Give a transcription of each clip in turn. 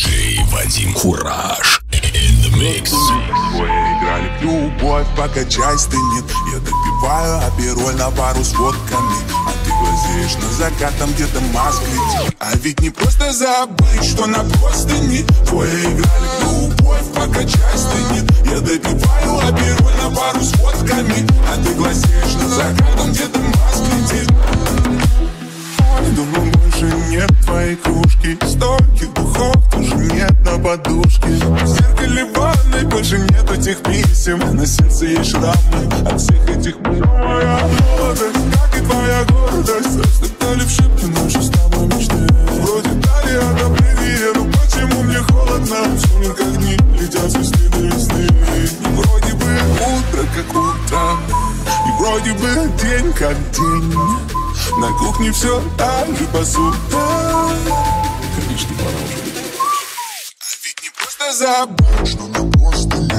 Диджей Вадим Кураж. In the mix. Мы играли в любовь, пока чай стынет. Я допиваю апероль на пару с водками, а ты глазеешь на закат, там где-то мозг летит. А ведь не просто забыть, что на простыне твоя играли в любовь, пока чай стынет. Я допиваю апероль на пару с водками, а ты глазеешь на закат, там где-то мозг летит. Думаю, больше нет твоей кружки, стольких духов тоже нет на подушке. В зеркале ванной больше нет этих писем, на сердце есть шрамы от всех этих пыль. Моя молодость, как и твоя гордость, растоптали в шипы наши с тобой мечты. Вроде дали от обрывья, но почему мне холодно? Сумер как дни, летят со следы весны. И вроде бы утро, как утро, и вроде бы день, как день. На кухне все так же посуда. Конечно, пора уже. А ведь не просто забыл, что на простыне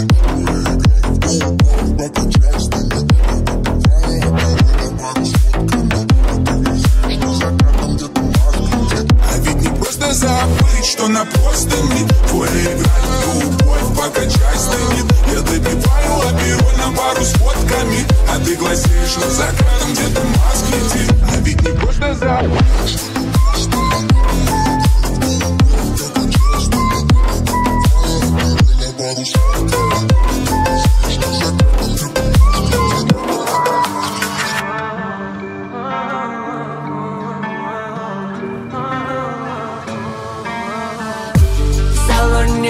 забыть, что на простыне твоя играет любовь, пока чай стынет. Я допиваю апероль на пару с водками, а ты глазеешь на закат, где-то мозг летит. А ведь не просто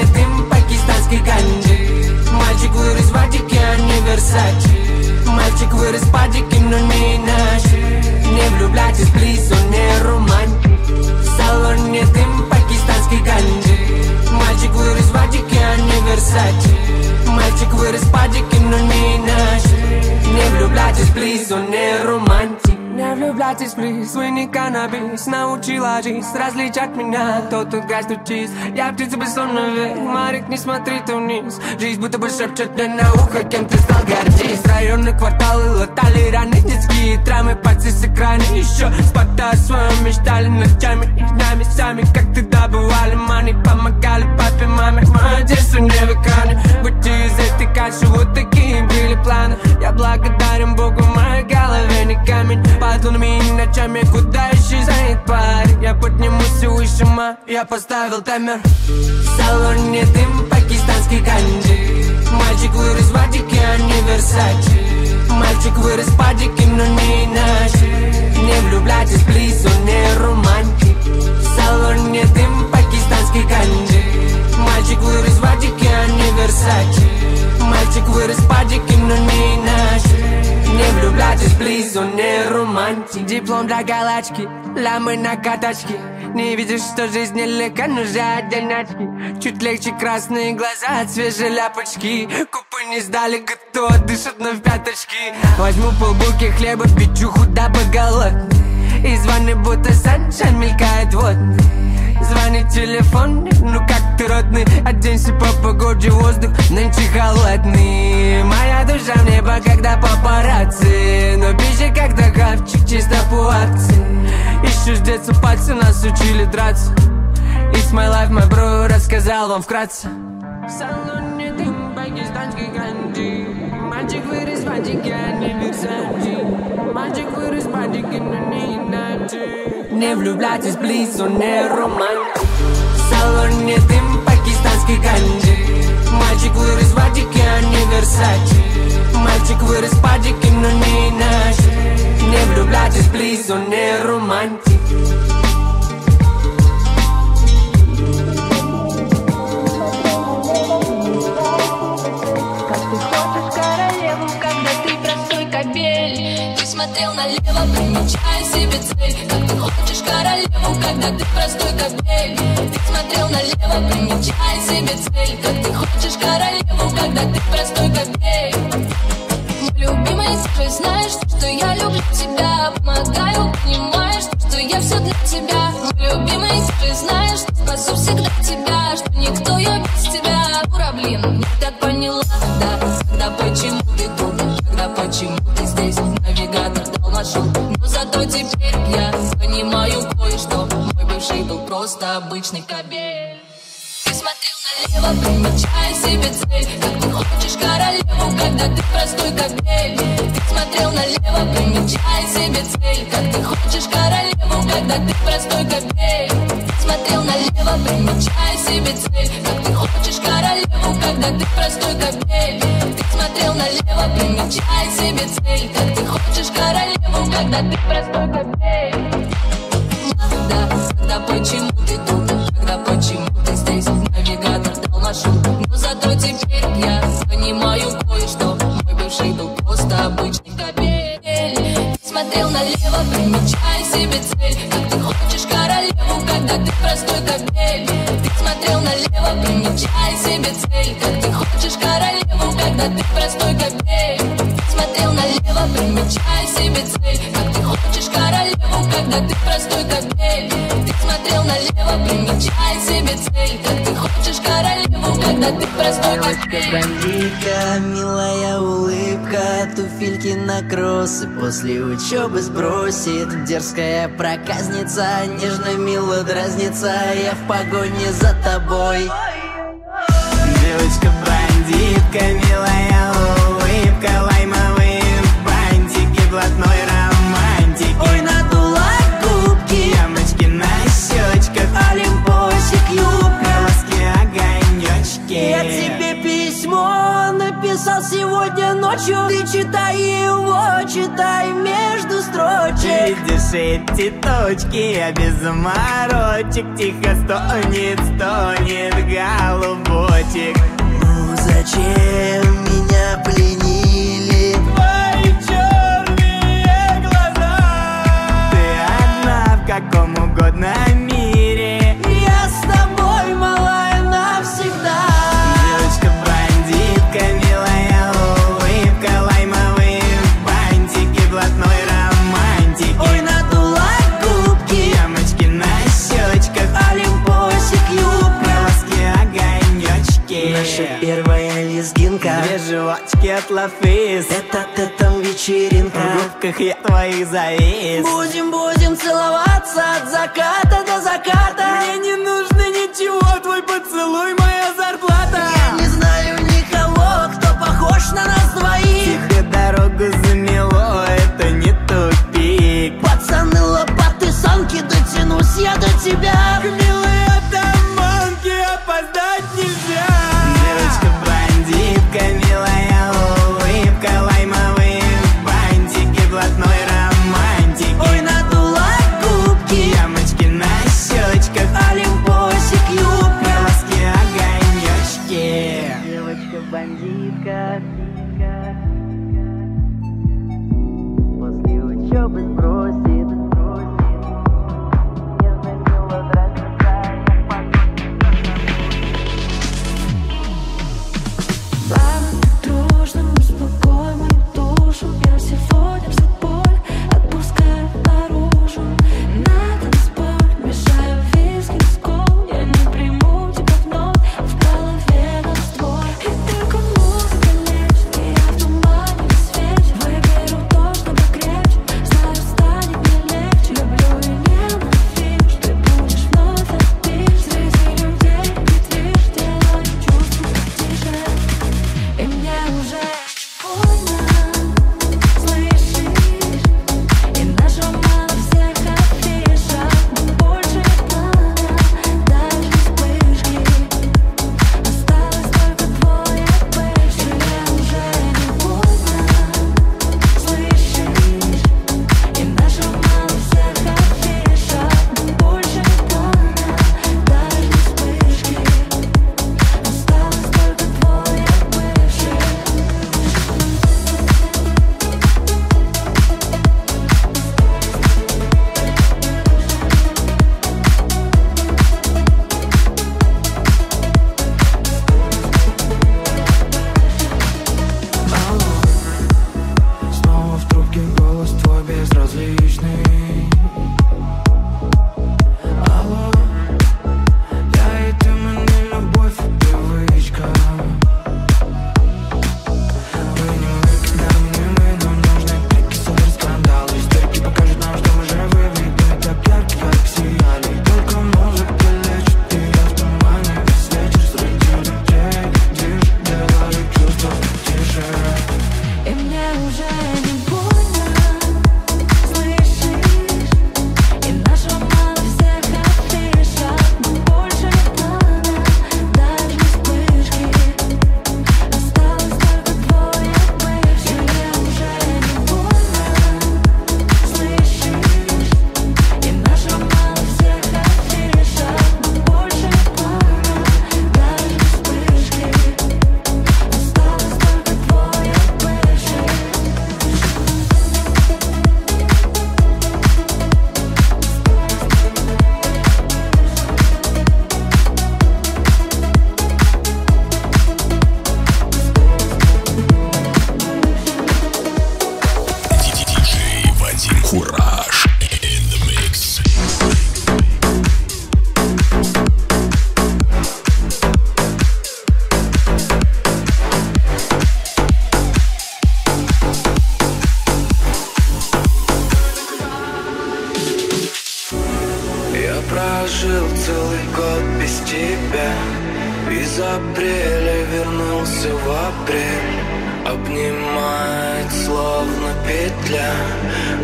дым пакистанской ганджи. Мальчик вырос в Адике, а не Версачи. Мальчик вырос в Адике, но не иначе. Не влюбляйтесь, плиз, он не романтик. В салоне дым пакистанской ганджи. Мальчик вырос в Адике, а не Версачи. Мальчик вырос в Адике, но не иначе. Не влюбляйтесь, плиз, он не романтик. Не влюбляйтесь, плиз, вы не каннабис. Научила жизнь различать меня, кто тут гайз, тут чиз. Я птица бессонно вверх, Марик, не смотри ты вниз. Жизнь будто бы шепчет мне на ухо, кем ты стал гордись. Районные кварталы латали раны, детские травмы, пальцы с экрана. Еще спота своем мечтали ночами и днями сами. Как ты добывали мани, помогали папе, маме. Мое детство не в экране, будьте из этой каши, вот такие были планы. Я благодарен Богу, в моей голове не камень. Под лунными ночами, куда исчезает парень? Я поднимусь выше, ма, я поставил таймер. В салоне дым пакистанской ганджи. Мальчик вырос в Адике, а не Версачи. Мальчик вырос в Адике, но не иначе. Не влюбляйтесь, плиз, он не романтик. В салоне дым пакистанской ганджи. Мальчик вырос в Адике, а не Версачи. Мальчик вырос в Адике, но не иначе. Не влюбляйтесь, плиз, он не романтик. Диплом для галочки, лямы на каточке. Не видишь, что жизнь нелегка, нужна отдельно очки. Чуть легче красные глаза от свежей ляпочки. Купы не сдали, готово, дышат, но в пяточки. Возьму полбулки хлеба, печуху, дабы голодный. И звоны, будто саншайн мелькает водный. Звонит телефон, ну как ты родный. Оденься по погоде, воздух нынче холодный. Моя душа в небо, когда папарацци. Но пища, когда хавчик, чисто пуатци. Еще с детства пальцы нас учили драться. It's my life, my bro, рассказал вам вкратце. В салоне дым пакистанской ганджи. Мальчик вырос в Адике, а не Версачи. Мальчик вырос в Адике, но не иначе. Не влюбляйтесь, плиз, он не романтик. В салоне дым пакистанской ганджи. Мальчик вырос в Адике, а не Версачи. Мальчик вырос в Адике, но не иначе. Не влюбляйтесь, плиз, он не романтик. Как ты хочешь королеву, когда ты простой кобель. Ты смотрел налево, примечая себе цель. Как ты хочешь королеву, когда ты простой кобель. Ты смотрел налево, примечая себе цель. Как ты хочешь королеву, когда ты простой кобель. Любимая, ты знаешь, что я люблю тебя. Помогаю, понимаешь, что я все для тебя. Любимая, ты знаешь, что спасу всегда тебя. Что никто я без тебя. Ура, блин, не так поняла, да. Тогда почему ты тут, тогда почему ты здесь? Навигатор дал маршрут, но зато теперь я понимаю кое-что. Мой бывший был просто обычный кобель. Королева, примечай себе цель. Как ты хочешь королеву, когда ты простой кобель. Ты смотрел налево, примечай себе цель. Как ты хочешь королеву, когда ты простой кобель. Ты смотрел налево, примечай себе цель. Как ты хочешь королеву, когда ты простой кобель. Ты смотрел налево, примечай себе цель. Как ты хочешь королеву, когда ты простой кобель. Тогда почему ты тут? Тогда почему ты здесь? Навигатор дал маршрут. Но зато теперь я понимаю кое-что. Мой бывший был просто обычный кобель. Ты смотрел налево, примечай себе цель. Как ты хочешь королеву, когда ты простой кобель. Ты смотрел налево, примечай себе цель. Как ты хочешь королеву, когда ты простой кобель. Ты смотрел налево, примечай себе цель. Как ты хочешь королеву, когда ты простой кобель. Смотрел налево, примечай себе цель. Как ты хочешь королеву, когда ты простой кобель. Блондинка, милая улыбка, туфельки на кроссы после учебы сбросит. Дерзкая проказница, нежно мило дразнится. Я в погоне за тобой. Девочка бандитка, милая улыбка, лаймовые бантики, блатной романтики. Ой, надула губки, ямочки на щечках, олимпосик, юбка, глазки, огонечки. Я тебе письмо написал сегодня ночью. Ты читай его, читай между строчек. Видишь эти точки, я без заморочек. Тихо стонет, стонет голубочек. Ну зачем меня пленили? В каком угодно мире я с тобой, малая, навсегда. Девочка-бандитка, милая улыбка, лаймовые бантики, блатной романтики. Ой, надула губки, ямочки на щечках, олимпосик, юбка, глазки, огонечки. Наша первая лезгинка, две жвачки от Лафис. Это там вечеринка, в губках я твоих завис. Будем целовать от заката до заката. Мне не нужно ничего, твой поцелуй, моя зарплата. Я не знаю никого, кто похож на нас двоих. Тебе дорогу замело, это не тупик. Пацаны, лопаты, санки, дотянусь я до тебя. К милой атаманке опоздать нельзя. Девочка-бандитка, милая улыбка, лаймовые бантики, блатной романтики. Ой, надула. Ямочки на щечках, олимпо. тебя. Из апреля вернулся в апрель. Обнимает словно петля.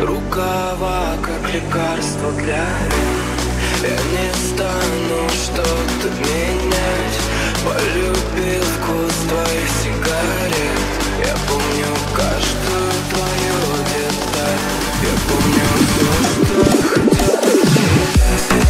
Рукава как лекарство для вен. Я не стану что-то менять. Полюбил вкус твоих сигарет. Я помню каждую твою деталь. Я помню то, что хотел.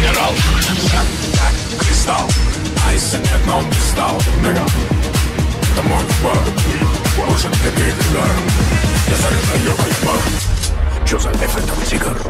минерал, как кристалл, айса нет, но он пристал. Мега, это мой бар, может для перегар. Я зарыл ее кайфа. Чё за эффект там тигр?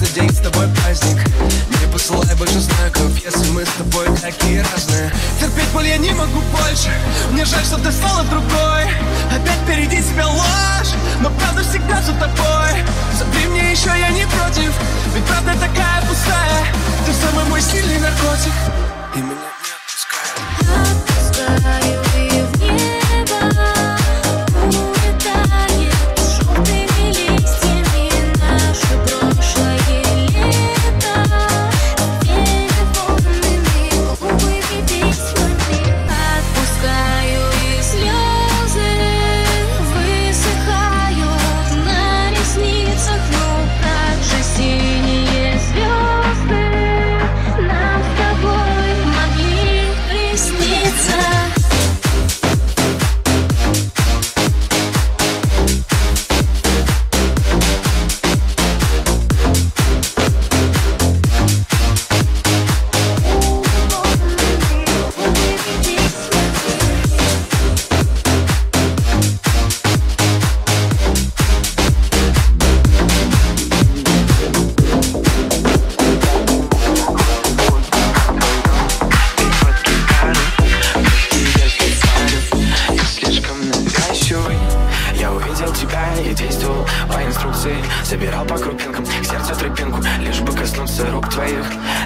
каждый день с тобой праздник. Не посылай больше знаков, если мы с тобой такие разные. Терпеть боль я не могу больше, мне жаль, что ты стала другой. Опять впереди тебя ложь, но правда всегда за тобой. Забери мне еще, я не против, ведь правда такая пустая. Ты самый мой сильный наркотик, и меня не отпускает. Собирал по крупинкам, к сердцу тропинку, лишь бы коснуться рук твоих.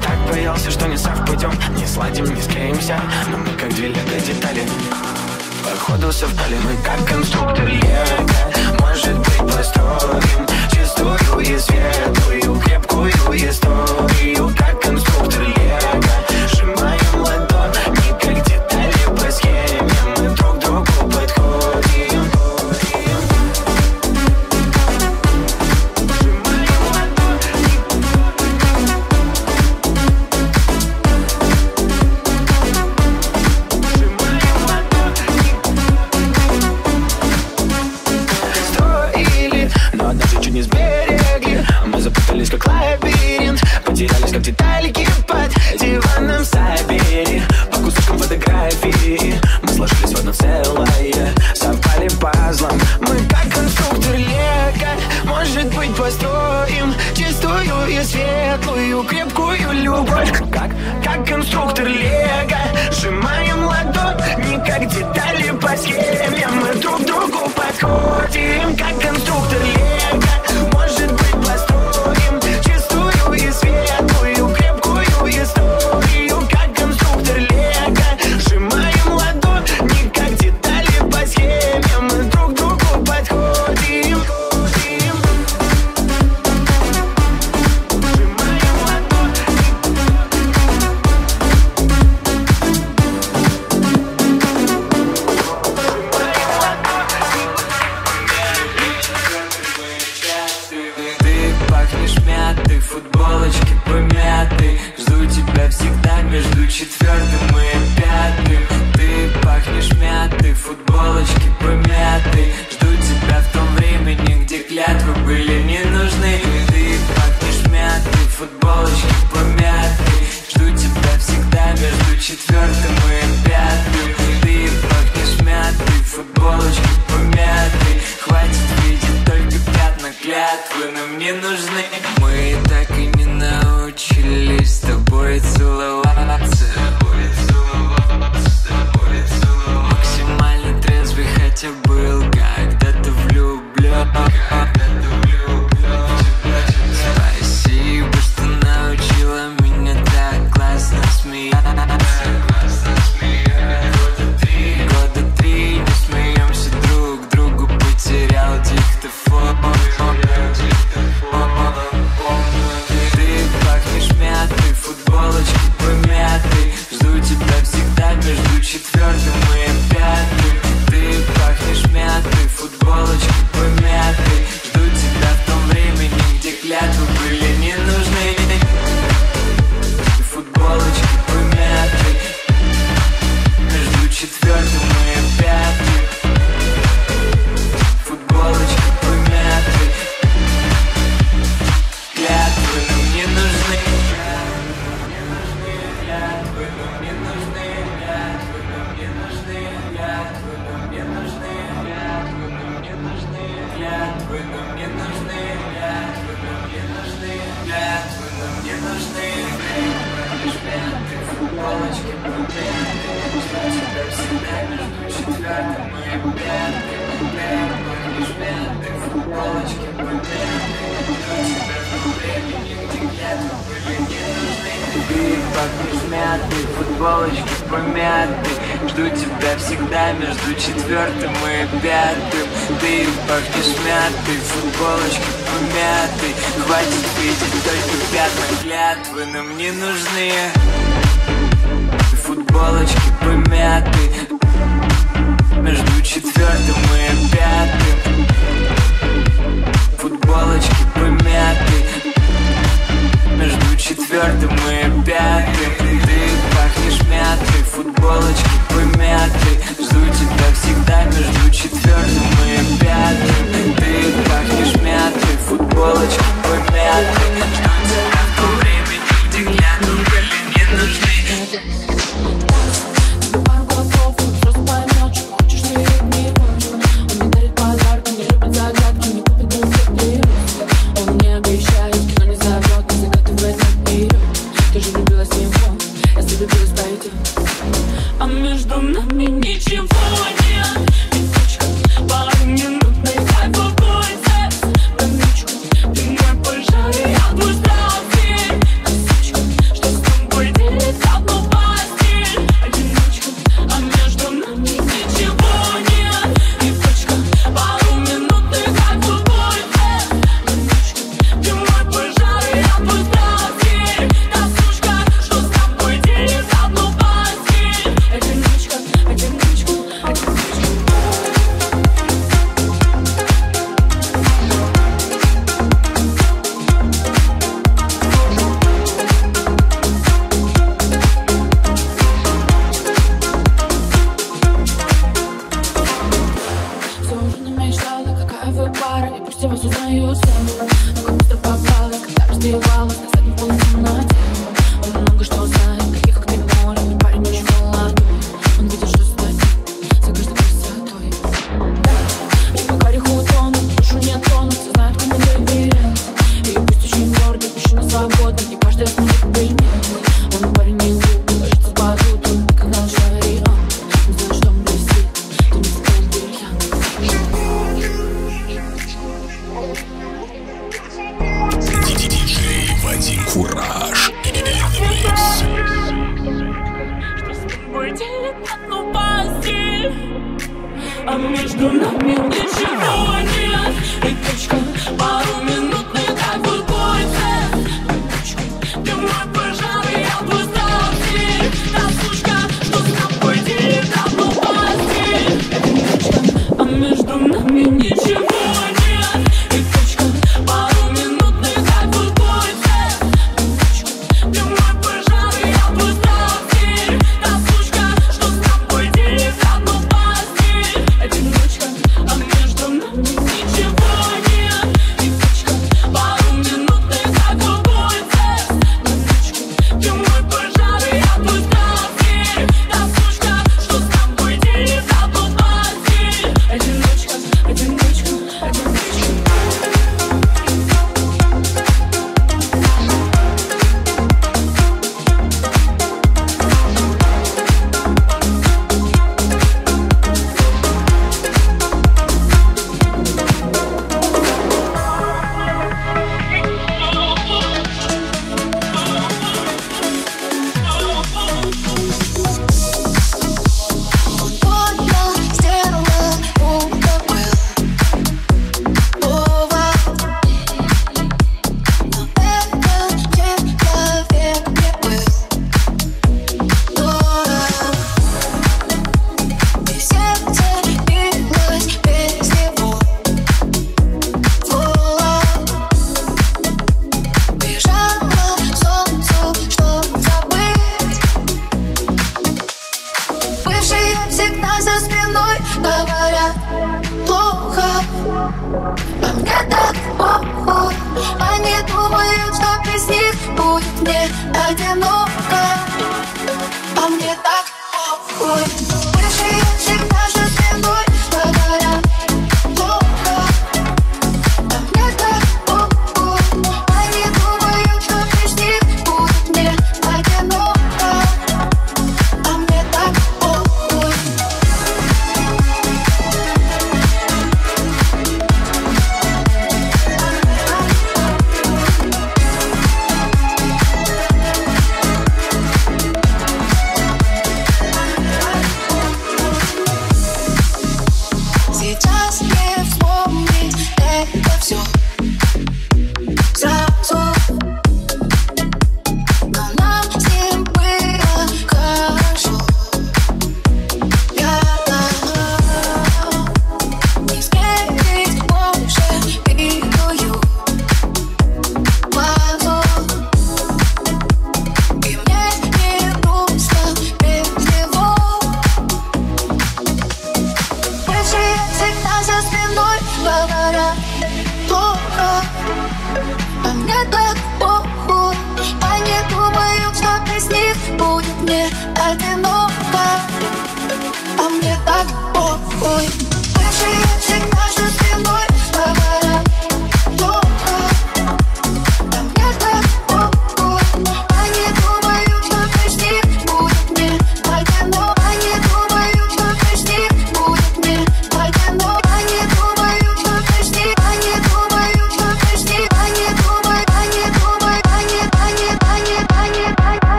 Так боялся, что не совпадем, не сладим, не склеимся, но мы как две летные детали. Походу совпали мы как конструктор лего. Может быть построим чистую и светлую, крепкую историю, как конструктор лего. Сжимаем ладони, как детали по схеме, мы друг другу подходим. Потерялись как детальки под диваном Сабери. По кусочкам фотографии мы сложились в одно целое, совпали пазлом. Мы как конструктор лего. Может быть построим чистую и светлую, крепкую любовь. Как конструктор лего. Сжимаем ладони, как детали по схеме, мы друг другу подходим. Как конструктор лего. Может быть построим чистую и светлую, крепкую историю, как конструктор лего. Сжимаем ладони, как детали по схеме, мы друг другу подходим. Спасибо, что научила меня так классно смеяться. Ты как измятый, футболочки помяты. Жду тебя всегда между четвертым и пятым. Ты пахнешь мятой, футболочки помяты. Хватит видеть только пятна клятвы, но мне нужны футболочки помяты между четвертым и пятым. Футболочки помяты между четвертым и пятым. Ты пахнешь мятой, футболочки помяты. Жду тебя всегда между четвертым и пятым. Ты пахнешь мятой, футболочки помяты. Жду тебя в то время, где гляну, были не нужны.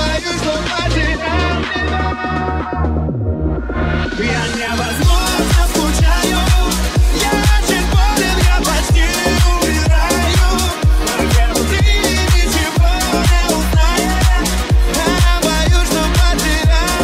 боюсь, но потерял тебя. Я невозможно скучаю, я болен, я почти умираю. Но где внутри ничего не узнает. Я боюсь, что потерял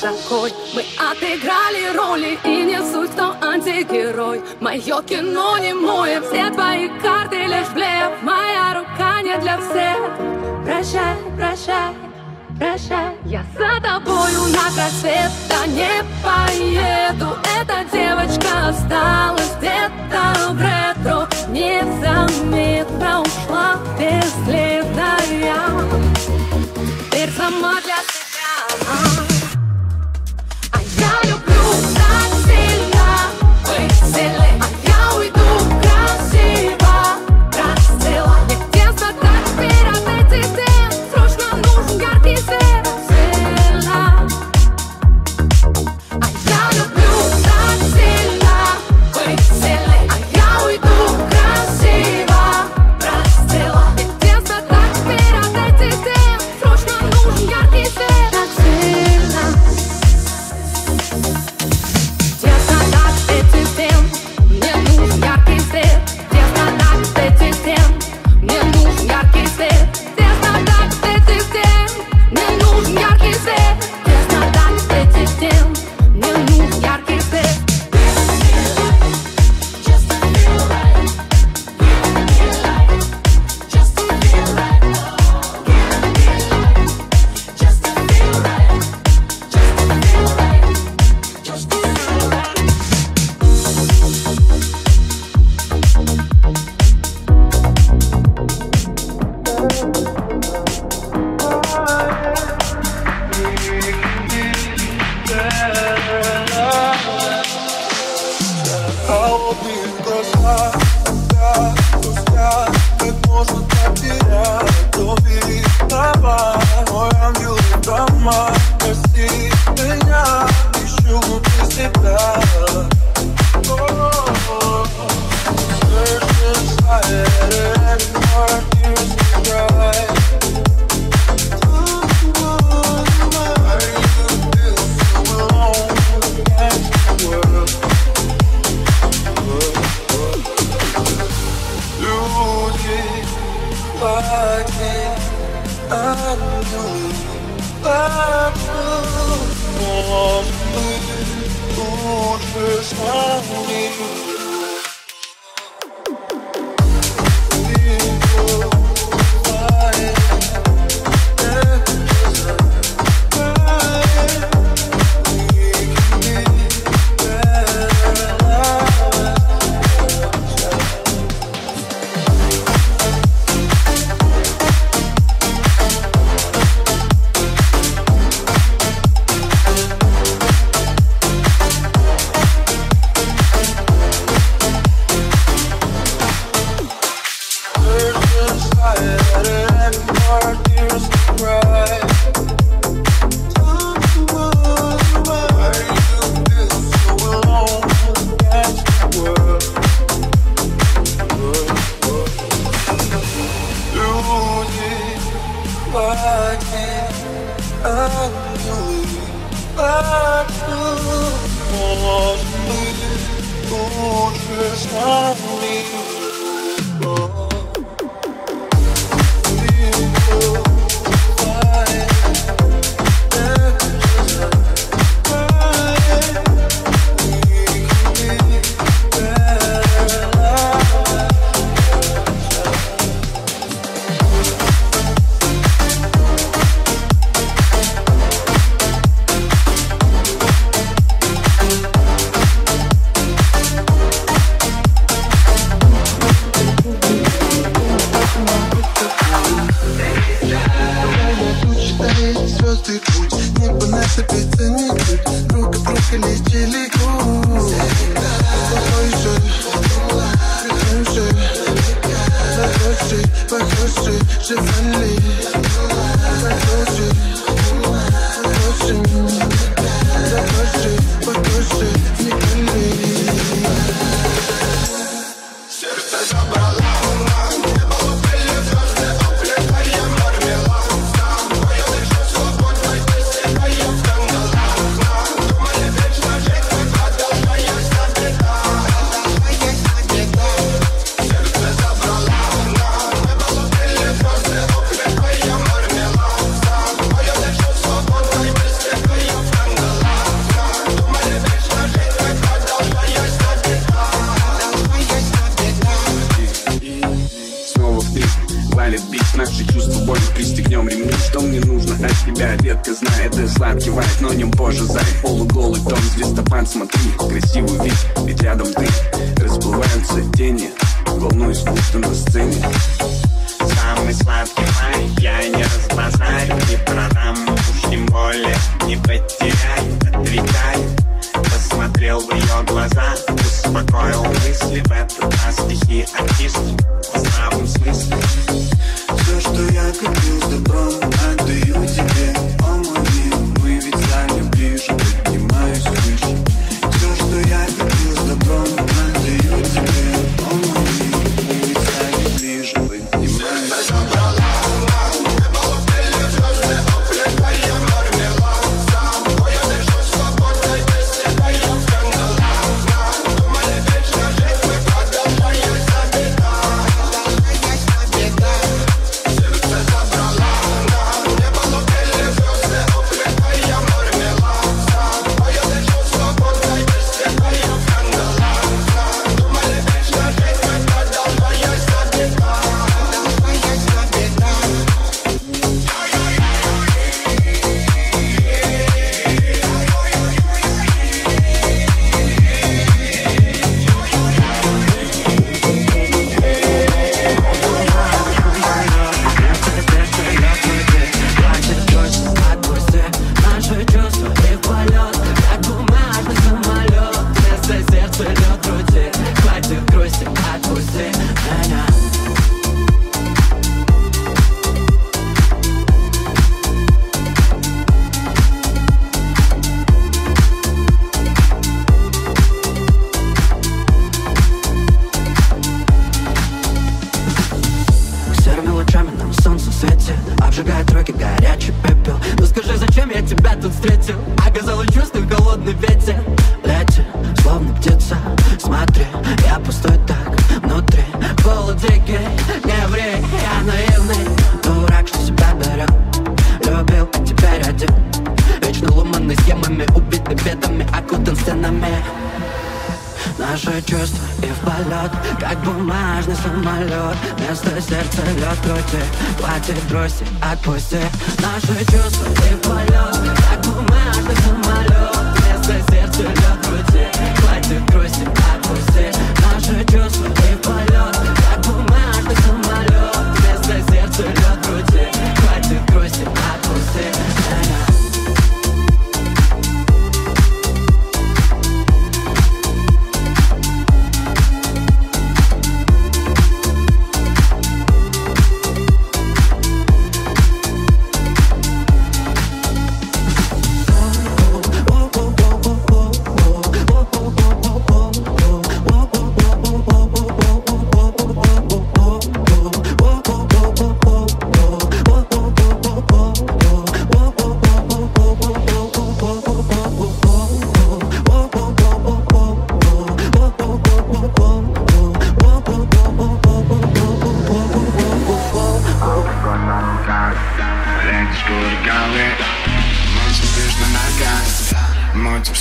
такой. Мы отыграли роли, и не суть, кто антигерой. Мое кино не мое, все твои карты лишь блеф. Моя рука не для всех. Прощай, прощай, прощай. Я за тобою на просвет, да не поеду. Эта девочка осталась где-то в ретро. Незаметно ушла без следа я. Теперь сама для себя. Я люблю так сильно быть сильной, а я уйду красиво, расцвела. Мне тесно так теперь отойти всем, срочно нужен яркий свет, расцвела. А я люблю так сильно быть сильной, а я уйду красиво, расцвела. Мне тесно так теперь отойти всем, срочно нужен яркий свет, расцвела.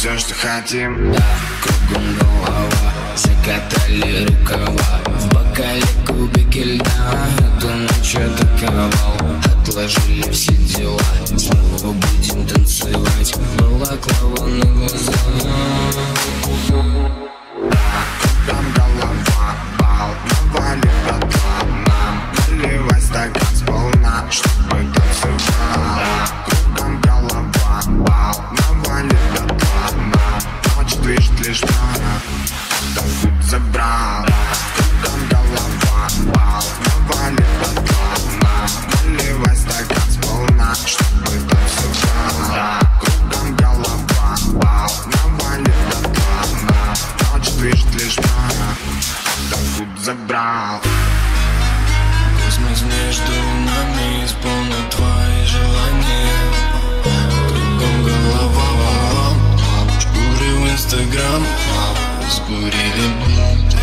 все, что хотим. Да, кругом голова, закатали рукава. В бокале кубики льда, эту ночь атаковал. Отложили все дела, снова будем танцевать. Балаклава на глаза. Да, кругом голова, бал, навали братва. Нам наливай стакан сполна, чтобы танцевать. Кругом голова, бал, навали братва. Нам ночь движет лишь брана, танцует за брана. Кругом голова, бал, навали братва. Нам наливай стакан сполна, чтобы танцевать. Кругом голова, бал, навали братва. Нам ночь движет лишь брана, танцует за брана. Космос между нами исполнен твои желания. Кругом голова, шкуры в инстаграм, скурили мигранты.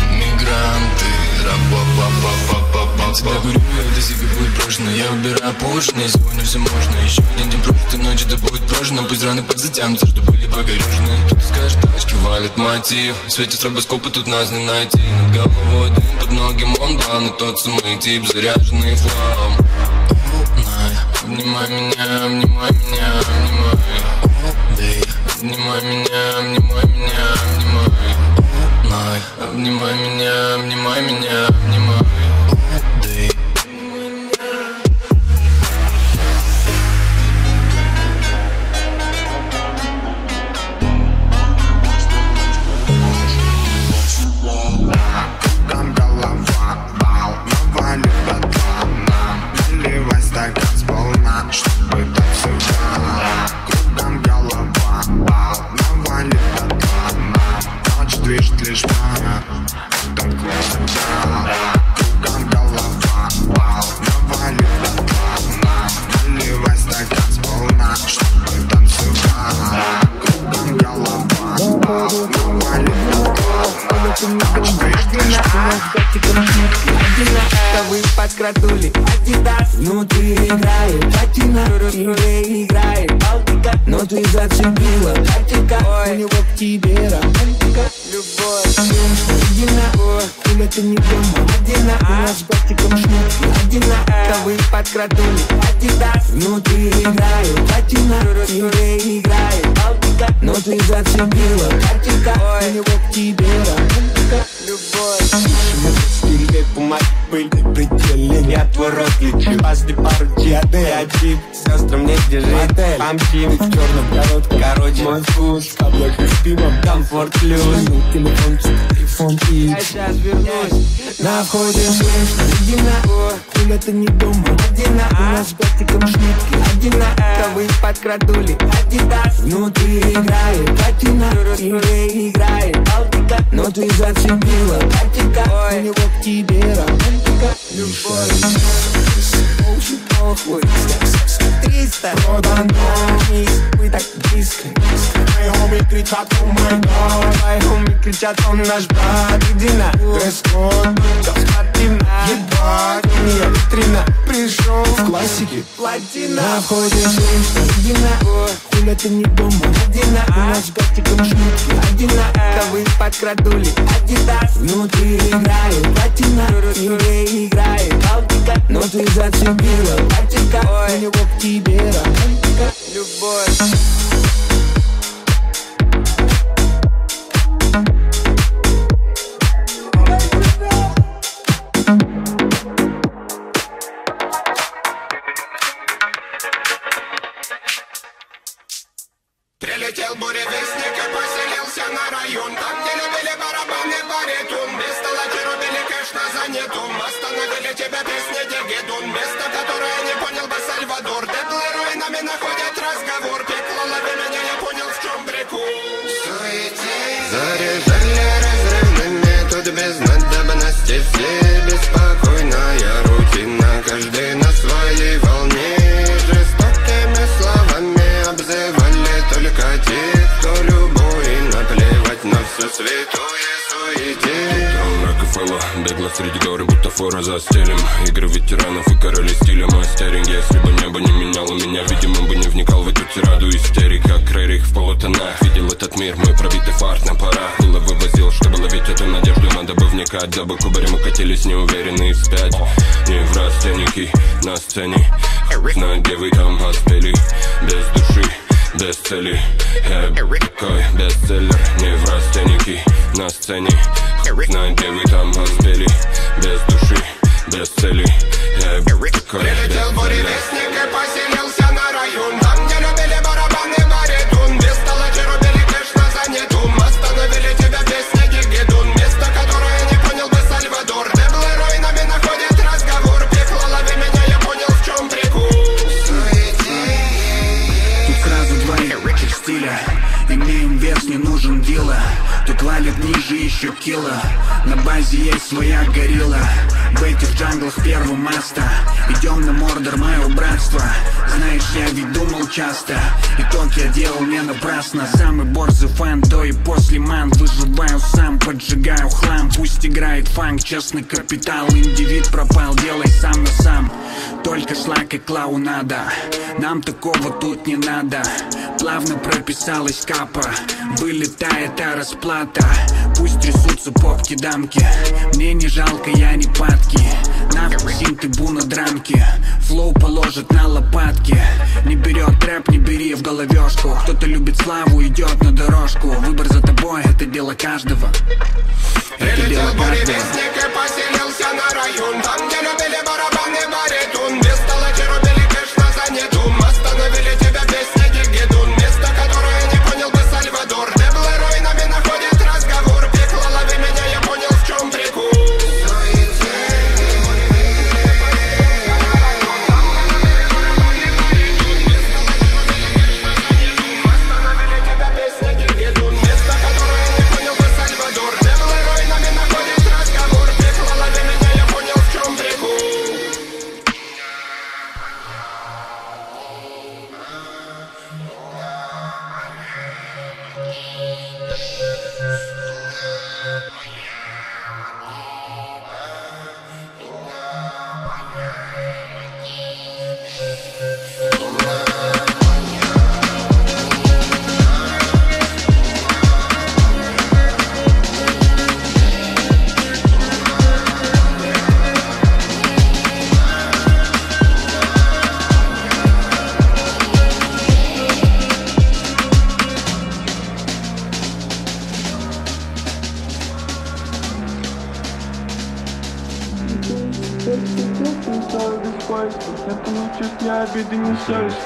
Тебя курю, это себе будет брошено. Я убираю поршни, сегодня все можно. Еще один день прожитый, ночью это будет прожено. Пусть раны подзатянутся, что были погорюжены. Тут скажешь, тачки валят мотив, светит стробоскопы, тут нас не найти. Над головой дым, под ноги Монблан, и тот самый тип, заряженный флам. Обнимай меня, обнимай меня, обнимай. Обнимай меня, обнимай меня, обнимай. Обнимай меня, обнимай меня, обнимай. В черном коротком, короче, мой вкус. В каблуках с пивом, комфорт плюс. Звонил телефон и я сейчас вернусь. На входе слышно, едино. Хуля ты не думай, едино. У нас с пластиком шнитки, едино. Кого подкрадули, адидас. Внутри играет платина, Юрей играет Балтика. Но ты зацепила, Балтика. У него к тебе романтика. Любовь. Похуй, 300 продано. Мы так близко. Мои хоми кричат, о май гад. Мои хоми кричат, он наш брат. Едина, дресс-код, как спортивно. Ебать, у меня витрина. Пришел в классике, платина. На входе слышно, едина. Хуля ты не думай, едина. У нас с пластиком шмутки, едина. Кого подкрадули, адидас. Внутри играет платина, Юрей играет Балтика. Но ты зацепила Балтика, у него к тебе романтика, любовь. Прилетел буревестник и поселился на район. Там, где любили барабаны, баритон. Без стола рубили кэш на занятом. Остановили тебя песни Дигидун. Место, которое не понял бы Сальвадор. Детлы руинами находят разговор. Пекло, лови меня, я понял, в чем прикол. Заряжали разрывными тут без надобности. Все беспокойная рутина. Каждый на своей волне. Жестокими словами обзывали только те, кто любой. Наплевать на всю святую суете. Бегло среди горы, будто фора за стилем. Игры ветеранов и короли стиля. Мой стеринг, если бы небо не меняло меня, видимо, бы не вникал в эту тираду истерик, как Рерих в полутонах. Видел этот мир, мой пробитый фарт на парах. Было вывозил, чтобы ловить эту надежду, надо бы вникать. Дабы кубарем укатились неуверенные вспять. Не в растенники на сцене, знаю, где вы там поспели. Без души, без цели, кой бестселлер. Не в растенники на сцене, знаю, где вы там поспели. Без души, без цели, кой бестселлер. Поселился на район, там не любили барабаны, баритон. Без столочи рубили кэш на занятум. Остановили тебя без снеги гидун. Место, которое не понял бы Сальвадор. Деблерой нами находит разговор. Пекло, лови меня, я понял, в чем прикол. Тут сразу два рэпчик стиля. Имеем вес, не нужен дила. Тут лалит ниже еще кило. На базе есть своя горилла. В этих джанглах первого маста. Идем на мордор моего братства. Знаешь, я ведь думал часто, итог я делал не напрасно. Самый борзый фан, до и после ман. Выживаю сам, поджигаю хлам. Пусть играет фанк, честный капитал. Индивид пропал, делай сам на сам. Только шлак и клоунада. Нам такого тут не надо. Плавно прописалась капа. Вылетает, а расплата. Пусть трясутся попки-дамки. Мне не жалко, я не падки. Нафиг синты буна драмки. Флоу положит на лопатки. Не берет рэп, не бери в головешку. Кто-то любит славу, идет на дорожку. Выбор за тобой, это дело каждого. Прилетел буревестник и поселился на район. Там, где любили барабаны, баритон. Без столочи рубили кэш на занятум. Остановили тебя без снеги гидун. Место, которое не понял бы Сальвадор. Деблерой нами находит разговор. Пекло, лови меня, я понял, в чем прикол.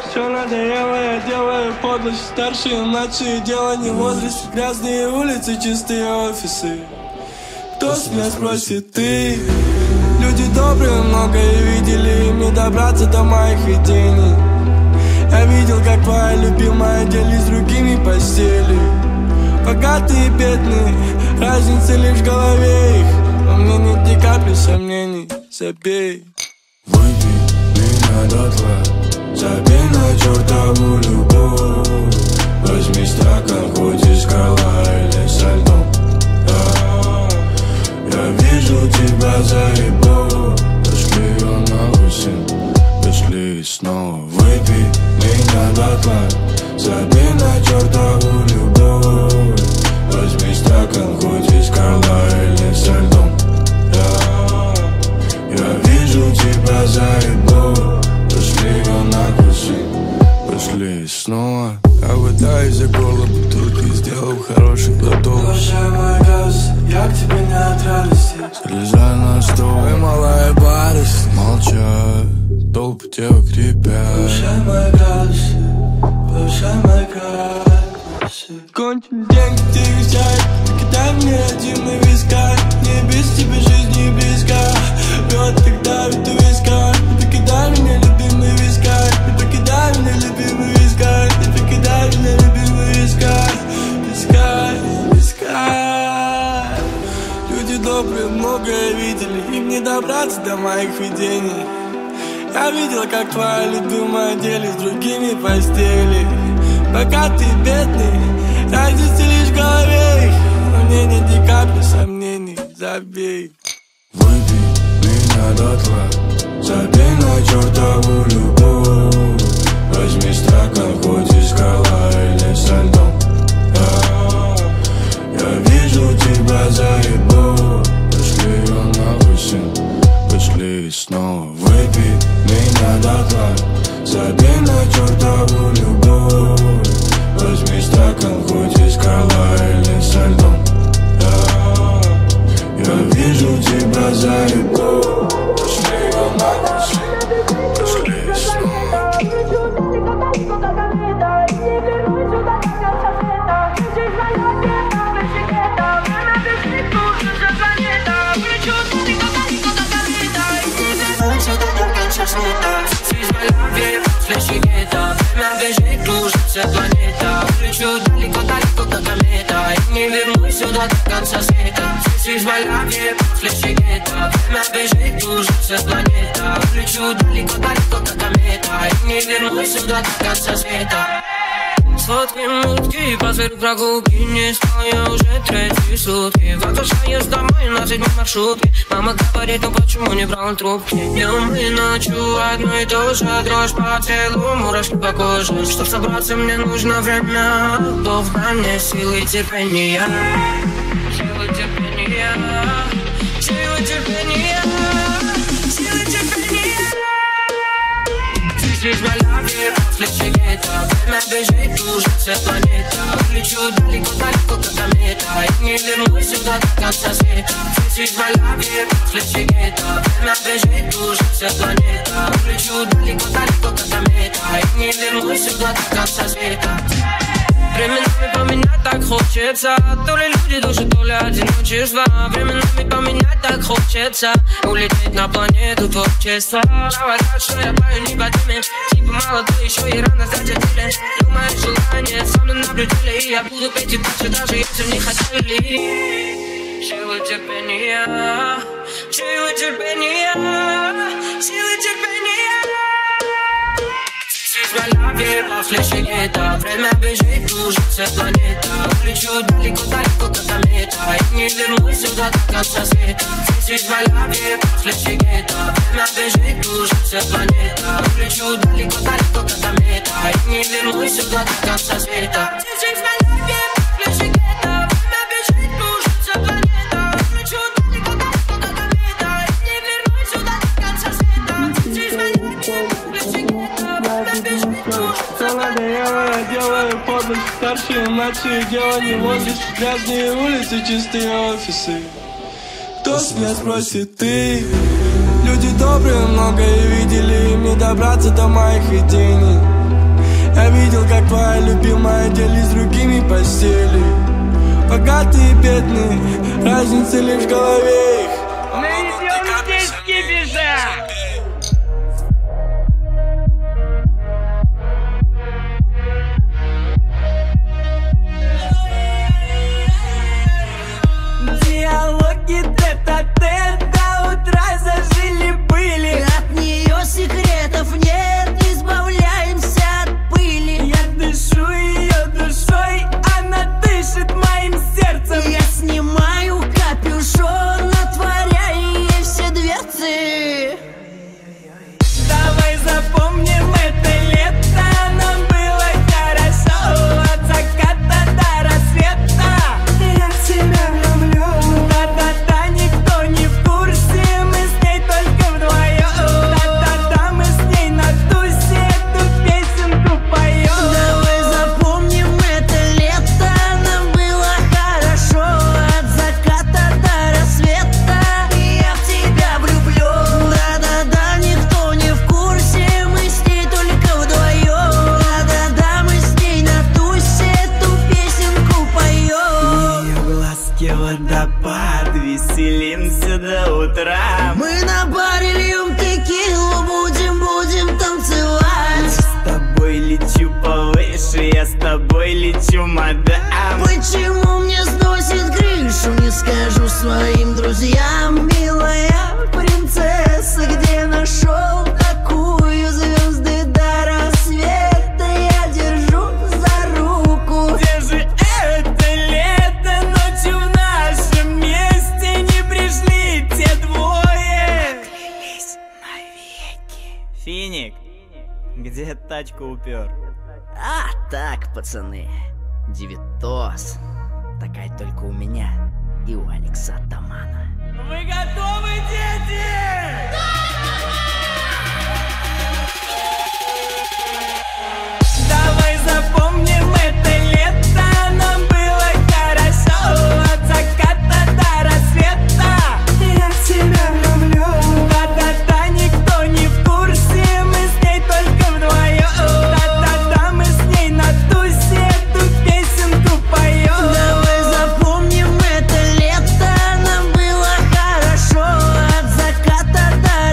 Все надоело, я делаю подлость. Старшие, младшие, дело не возраст. Грязные улицы, чистые офисы. Кто с меня спросит, ты? Люди добрые, многое видели. Им не добраться до моих видений. Я видел, как твоя любимая делись с другими постели. Богатые и бедные, разница лишь в голове их. Во мне нет ни капли сомнений, забей. Выйди меня дотла. Забей на чертову любовь. Возьми стакан, хоть и скала или со льдом. Я вижу тебя заебал. Дошли ее на осень, пришли снова. Выпей меня дотла. Забей на чертову любовь. Возьми стакан, хоть и скала или со льдом. Я вижу тебя заебал. Пошли снова. Я выдаю за голову бутылки, сделал хороший глоток. Уважаемая газ, я к тебе не от радости. Слезай на стол, и малая барысь. Молчат, толпы девок ребят. Уважаемая газ, уважаемая газ. Кончили деньги, ты их взять. Китай мне один и виска. Не без тебя жизнь не близка. Бьет, как давит у виска. Покидай меня, любимый вискарь. Не покидай меня, любимый вискарь. Не покидай меня, любимый вискарь. Вискарь, вискарь. Люди добрые, многое видели. Им не добраться до моих видений. Я видел, как твоя любимая делись с другими постели. Пока ты бедный, разница лишь в голове. Но мне нет ни капли сомнений, забей. Выпей меня дотла, забей на чертову любовь. Возьми стакан, хоть и скала или со льдом. Я вижу тебя заебу. Пошли ее на осень, пошли снова. Выпей меня дотла, забей на чертову любовь. Возьми стакан, хоть и скала или со льдом. Я вижу тебя за его. Пошли волна, пошли снова. Время бежит, кружится планета. Улечу далеко-далеко до комета. И не вернусь сюда до конца света. Здесь валяки, после щегета. Время бежит, кружится планета. Улечу далеко-далеко до комета. И не вернусь сюда до конца света. Сладкие мутки, позырь прогулки. Не спал я уже третьи сутки. Возвращаюсь домой на седьмой маршрутке. Мама говорит, ну почему не брал трубки? Днем и ночью одно и то же. Дрожь по телу, мурашки по коже. Чтоб собраться, мне нужно время. Бог на мне силы терпения. Силы терпения. Силы терпения. Силы терпения. Здесь лишь малявки, после щегета. Время бежит, кружится планета. Улечу далеко-далеко до комета. И не вернусь сюда до конца света. Здесь лишь малявки, после щегета. Время бежит, кружится планета. Улечу далеко-далеко до комета. И не вернусь сюда до конца света. Временами поменять так хочется. То ли люди душат, то ли одиночество. Временами поменять так хочется. Улететь на планету творчества. Говорят, что я пою не по теме. Типа мало, то еще и рано задетели. Но мои желания со мной наблюдали. И я буду петь и дальше, даже если не хотели. Силы терпения. Силы терпения. Силы терпения. Валяки, после щегета. Время бежит, кружится планета. Улечу далеко-далеко до комета. И не вернусь сюда до конца света. Здесь есть валяки, после щегета. Время бежит, кружится планета. Улечу далеко-далеко до комета. И не вернусь сюда до конца света. Здесь есть валяки, после щегета. Время бежит, кружится планета. Улечу далеко-далеко до комета. И не вернусь сюда до конца света. Здесь есть валяки, после щегета. Солодеево я делаю подпись. Старшие, младшие, дело не возишь. Грязные улицы, чистые офисы. Кто с меня спросит, ты? Люди добрые, многое видели. Им не добраться до моих видений. Я видел, как твоя любимая делись с другими постели. Богатые и бедные, разница лишь в голове их. Мы идем здесь в кипиша. Диалоги тет-а-тет до утра зажили-были. От нее секретов нет, избавляемся от пыли. Я дышу ее душой, она дышит моим сердцем. Я снимаю капюшон, отворяю ей все дверцы. Давай запомним это лето, нам было хорошо. От заката до рассвета. Я тебя мадам. Почему мне сносит крышу? Не скажу своим друзьям. Милая принцесса, где нашел такую звезды до рассвета? Я держу за руку. Где же это лето? Ночью в нашем месте не пришли те двое. денег? Где тачку упер? А, так, пацаны. Девятос. Такая только у меня и у Алекса Тамана. Вы готовы, дети? Да! Давай запомним это лето. Нам было хорошо от заката до рассвета. Я тебя люблю. Да-да-да, никто не в курсе. Мы с ней только вдвоем. Да-да-да, мы с ней на тусе эту песенку поем. Давай запомним это лето. Нам было хорошо от заката до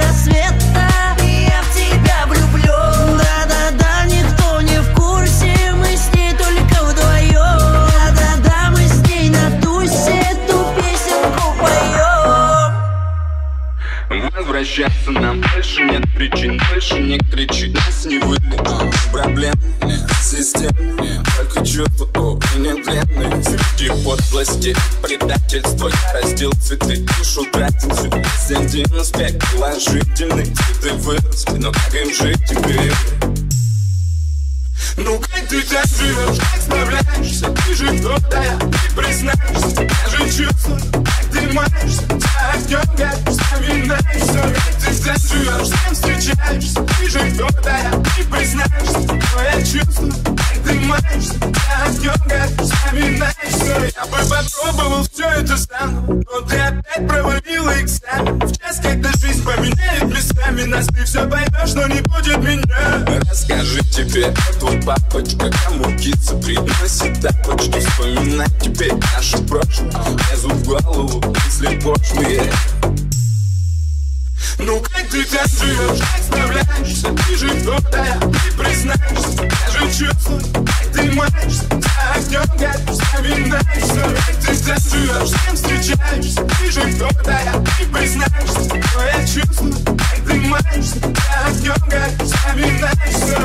рассвета. Я в тебя влюблен. Да-да-да, никто не в курсе. Мы с ней только вдвоем. Да-да-да, мы с ней на тусе эту песенку поем. Возвращаться нам больше нет причин. Больше не кричи, нас не выгнать. Проблем нет, систем нет. Только чувства и нет вредных. Среди подлости, предательства. Я раздел цветы, душу тратил сюда. Один аспект положительный. Цветы выросли, но как им жить теперь? Ну как ты так живешь, как справляешься? Ты же кто-то, ты признаешься. Даже чувства, как ты маешься. За огнем, как вспоминаешься. Как ты так живешь, с кем встречаешься? Ты же кто-то, ты признаешься. Твоя чувства, как ты маешься. За огнем, как вспоминаешься. Я бы попробовал все это сам, но ты опять провалила экзамен. В час, когда жизнь поменяет местами нас, ты все поймешь, но не будет меня. Расскажи тебе, твой папочка, кому кица приносит тапочки. Вспоминать теперь наше прошлое. Лезу в голову мысли пошлые. Ну как ты так живешь, как справляешься? Ты же кто-то, ты признаешься. Даже чувства, как ты маешься. За огнем, как вспоминаешься. Как ты так живешь, с кем встречаешься? Ты же кто-то, ты признаешься. Твоя чувства, как ты маешься. За огнем, как вспоминаешься.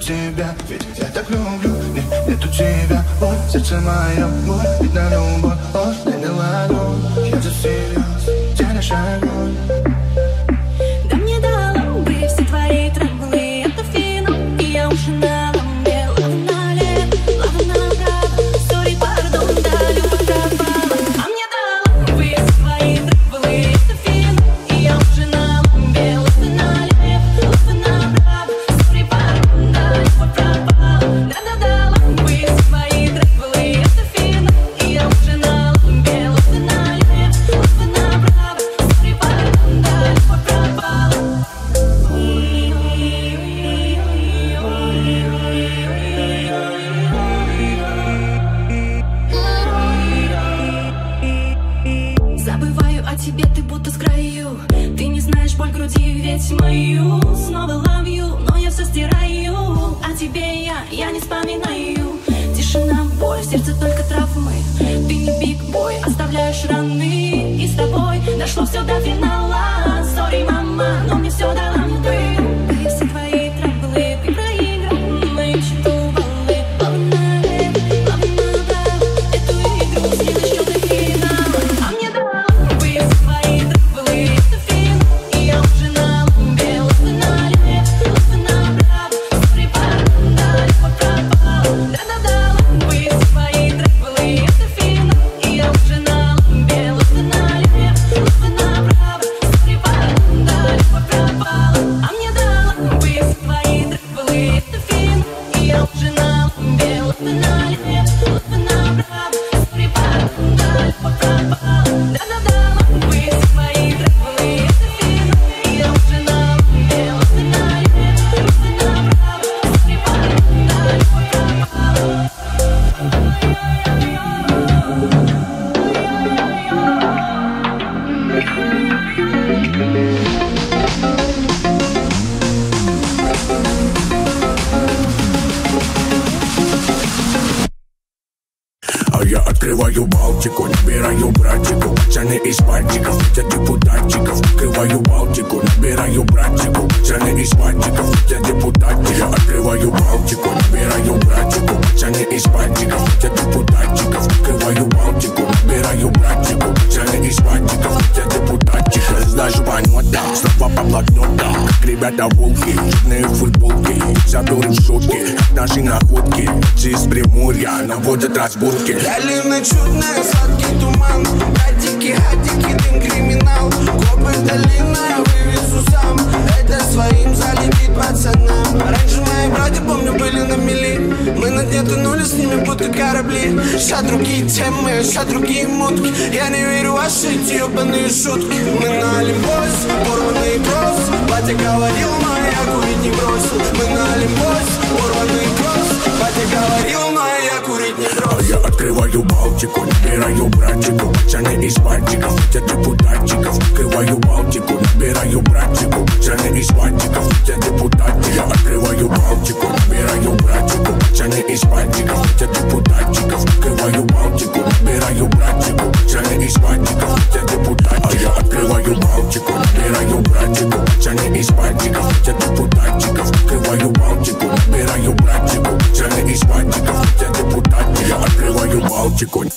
Тебя, ведь я так люблю, нету тебя, вот сердце мое, вот ведь на любовь, вот дай мне ладонь, я всерьез, тянешь огонь. Да мне дало бы все твои травлы, это финал, и я уже наломела на лето, лава на брата, сори, пардон, да, любовь добавила. А мне дало бы все твои травлы, это финал, и я уже наломела на лето, лава на брата, сори, пардон. Bye. Киваю Балтику, набираю братику, цены из пальчиков, для депутатчиков. Киваю Балтику, набираю братику, цены из пальчиков, для депутатчиков. Открываю Балтику, набираю братику, цены из пальчиков, для депутатчиков. Киваю Балтику, набираю братику, цены из пальчиков, для депутатчиков. Сдачу понятно, слова по блокнота, как ребята волки, черные футболки. Задурим шутки, наши находки, здесь Приморья наводят разборки. Долина чудная, сладкий туман, гадики, гадики, дым, криминал. Копы долина, я вывезу сам, это своим залетит пацанам. Раньше мои братья, помню, были на мели, мы на дне тонули с ними, будто корабли. Ща другие темы, ща другие мутки, я не верю ваши эти ебаные шутки. Мы на Олимпос, порванный кросс, батя говорил, но я курить не бросил. Мы на Олимпос, порванный кросс, батя говорил, но я курить не бросил. Я открываю Балтику, набираю братику, цены из пальчиков, для депутатчиков. Открываю Балтику, набираю братику, цены из пальчиков, для депутатчиков. Я открываю Балтику, набираю братику, цены из пальчиков, для депутатчиков. Открываю Балтику, набираю братику, цены из пальчиков, для депутатчиков. Я открываю Балтику, набираю братику, цены из пальчиков, для депутатчиков. Открываю Балтику, набираю братику, цены из пальчиков, для депутатчиков. Я открываю Балтику.